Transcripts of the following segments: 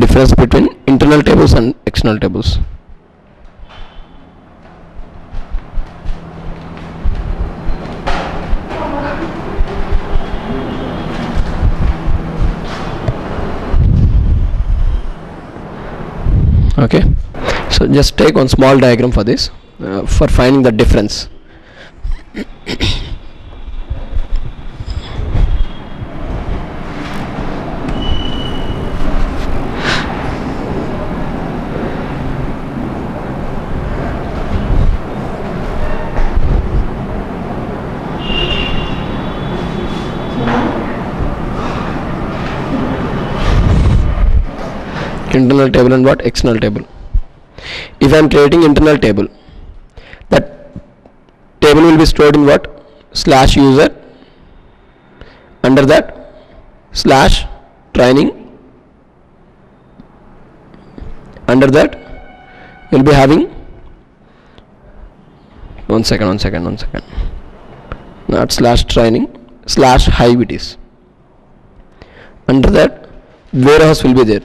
difference between internal tables and external tables. Okay, so just take one small diagram for this, for finding the difference. Internal table and what? External table. If I am creating internal table, that table will be stored in what? Slash user, under that slash training, under that you will be having one second, not slash training, slash hive it is. Under that warehouse will be there.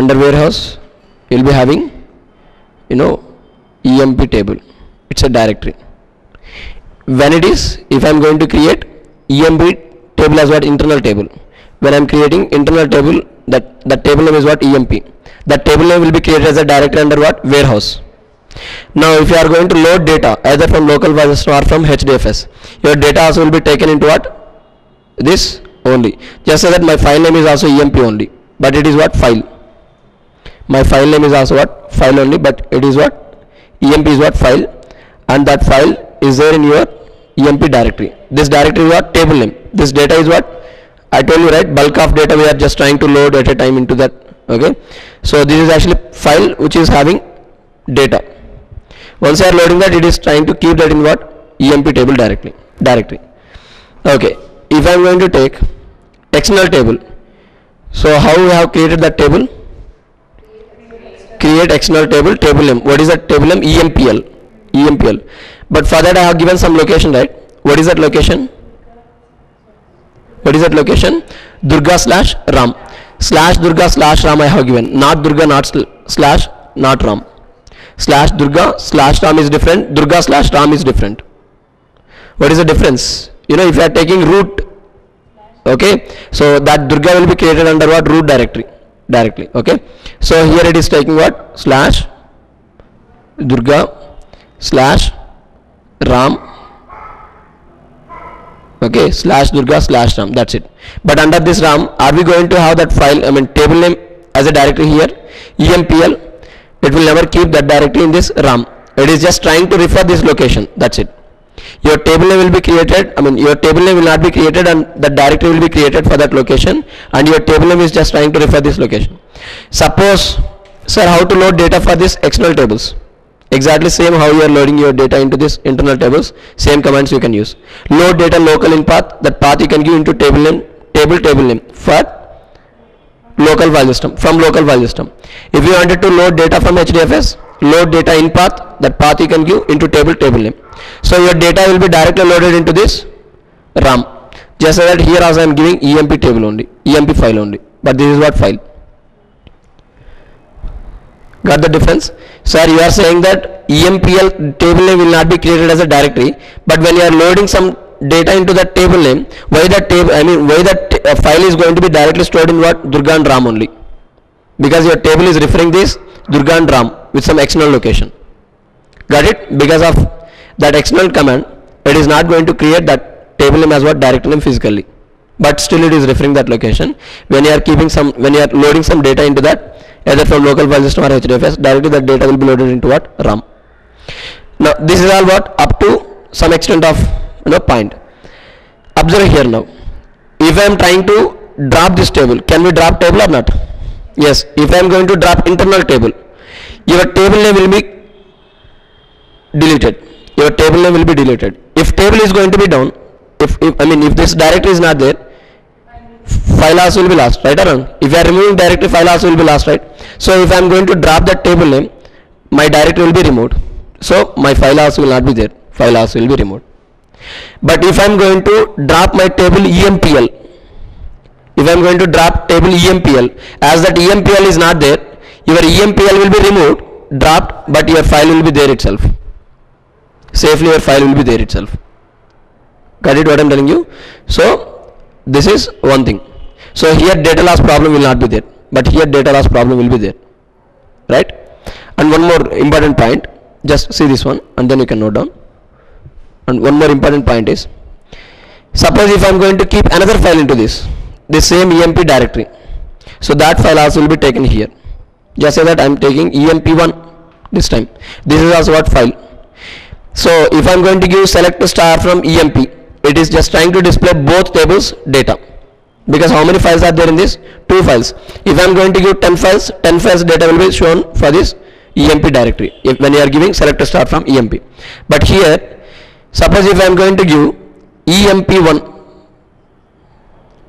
Under warehouse you will be having, you know, emp table. It's a directory. When it is, if I am going to create emp table as what? Internal table. When I am creating internal table, that table name is what? Emp. That table name will be created as a directory under what? Warehouse. Now if you are going to load data either from local file or from HDFS, your data also will be taken into what? This only. Just so that my file name is also emp only, but it is what? File. My file name is also what? File only, but it is what? Emp is what? File, and that file is there in your emp directory. This directory is what? Table name. This data is what? I told you, right? Bulk of data we are just trying to load at a time into that. Okay, so this is actually file which is having data. Once you are loading that, it is trying to keep that in what? Emp table directory. Okay, if I am going to take external table, so how we have created that table? Create external table, table name. What is that table name? EMPL. But for that I have given some location, right? What is that location? Durga slash Ram. Slash Durga slash Ram I have given. Not Durga, not slash, not Ram. Slash Durga slash Ram is different. Durga slash Ram is different. What is the difference? You know, if you are taking root, okay, so that Durga will be created under what? Root directory. Directly. Okay, so here it is taking what? Slash Durga slash Ram. Okay, slash Durga slash Ram, that's it. But under this Ram, are we going to have that file, I mean table name as a directory here? EMPL, it will never keep that directory in this Ram. It is just trying to refer this location, that's it. Your table name will be created, I mean your table name will not be created, and the directory will be created for that location, and your table name is just trying to refer this location. Suppose, sir, how to load data for this external tables? Exactly same how you are loading your data into this internal tables, same commands you can use. Load data local in path, that path you can give into table name for local file system, from local file system. If you wanted to load data from HDFS, load data in path, that path you can give into table name. So your data will be directly loaded into this RAM. Just so that here also I am giving emp table only, emp file only, but this is what? File. Got the difference? Sir, you are saying that empl table name will not be created as a directory, but when you are loading some data into that table name, why that table, I mean why that file is going to be directly stored in what? Durga and Ram only, because your table is referring this Durga and Ram with some external location. Got it? Because of that external command, it is not going to create that table name as what? Directory name physically, but still it is referring that location. When you are loading some data into that, either from local file system or HDFS, directly that data will be loaded into what? RAM. Now this is all what? Up to some extent of, you know, point. Observe here now. If I am trying to drop this table, can we drop table or not? Yes. If I am going to drop internal table, your table name will be deleted. Your table name will be deleted. If table is going to be down, if this directory is not there, file also will be lost, right or wrong? If you are removing directory, file also will be lost, right? So if I am going to drop that table name, my directory will be removed. So my file also will not be there. File also will be removed. But if I am going to drop my table EMPL, if I am going to drop table EMPL, as that EMPL is not there, your EMPL will be removed, dropped, but your file will be there itself. Safely your file will be there itself. Got it what I am telling you? So this is one thing. So here data loss problem will not be there, but here data loss problem will be there, right? And one more important point, just see this one and then you can note down. And one more important point is, suppose if I am going to keep another file into the same EMP directory, so that file also will be taken here. Just say that I am taking EMP1 this time. This is also what file. So if I am going to give select star from EMP, it is just trying to display both tables data, because how many files are there in this? 2 files. If I am going to give 10 files, 10 files data will be shown for this EMP directory if when you are giving select star from EMP. But here suppose if I am going to give EMP1,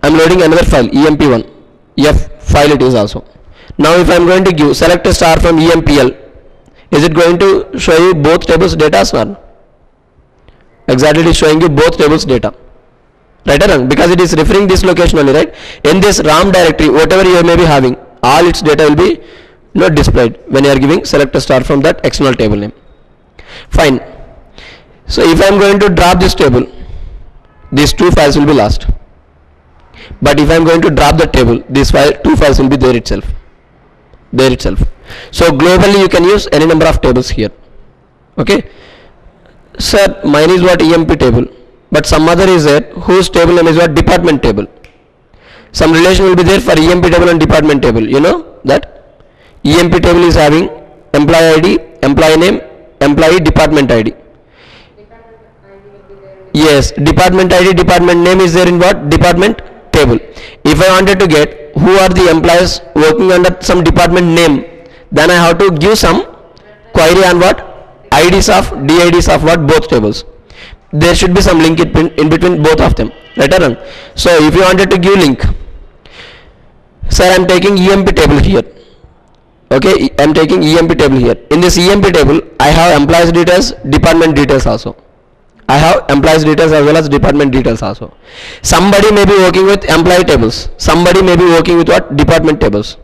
I am loading another file EMP1, F file it is also. Now if I am going to give select star from EMPL, is it going to show you both tables data or not? Exactly, it is showing you both tables data. Right or wrong? Because it is referring this location only, right? In this RAM directory, whatever you may be having, all its data will be not displayed when you are giving select star from that external table name. Fine. So if I am going to drop this table, these 2 files will be lost. But if I am going to drop the table, these 2 files will be there itself. There itself. So globally you can use any number of tables here. Okay. Sir, mine is what EMP table, but some other is there whose table name is what department table. Some relation will be there for EMP table and department table. You know that EMP table is having employee ID, employee name, employee department ID. Yes, department ID, department name is there in what? Department table. If I wanted to get who are the employees working under some department name, then I have to give some query on what? IDs of, DIDs of what? Both tables. There should be some link in between both of them. Right or wrong? So if you wanted to give link, sir, I am taking EMP table here. Okay, I am taking EMP table here. In this EMP table, I have employees details, department details also. I have employees details as well as department details also. Somebody may be working with employee tables. Somebody may be working with what? Department tables.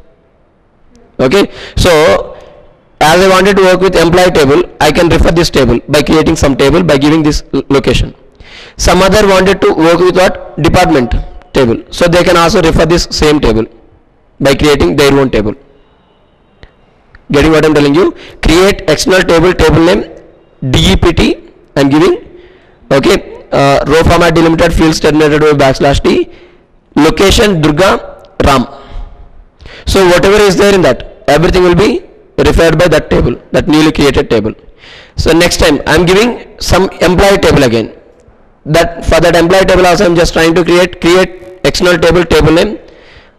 Okay. So as I wanted to work with employee table, I can refer this table by creating some table by giving this location. Some other wanted to work with what? Department table. So they can also refer this same table by creating their own table. Getting what I am telling you? Create external table, table name, DEPT, I am giving. Okay, row format delimited, fields terminated by \t, location Durga Ram. So whatever is there in that, everything will be referred by that table, that newly created table. So next time I am giving some employee table again. That for that employee table also I am just trying to create external table, table name.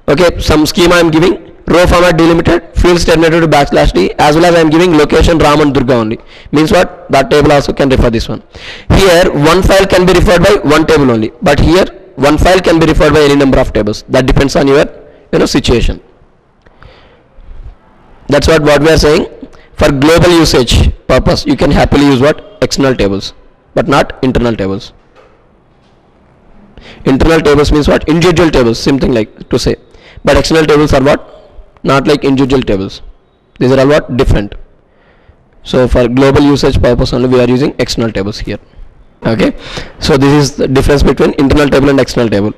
Okay, some schema I am giving. Row format delimited, fields terminated by \t, as well as I am giving location Ram and Durga only. Means what? That table also can refer this one. Here one file can be referred by one table only, but here one file can be referred by any number of tables. That depends on your situation. That's what we are saying. For global usage purpose, you can happily use what? External tables, but not internal tables. Internal tables means what? Individual tables, something like to say. But external tables are what? Not like individual tables. These are all what? Different. So for global usage purpose only we are using external tables here. Okay. So this is the difference between internal table and external table.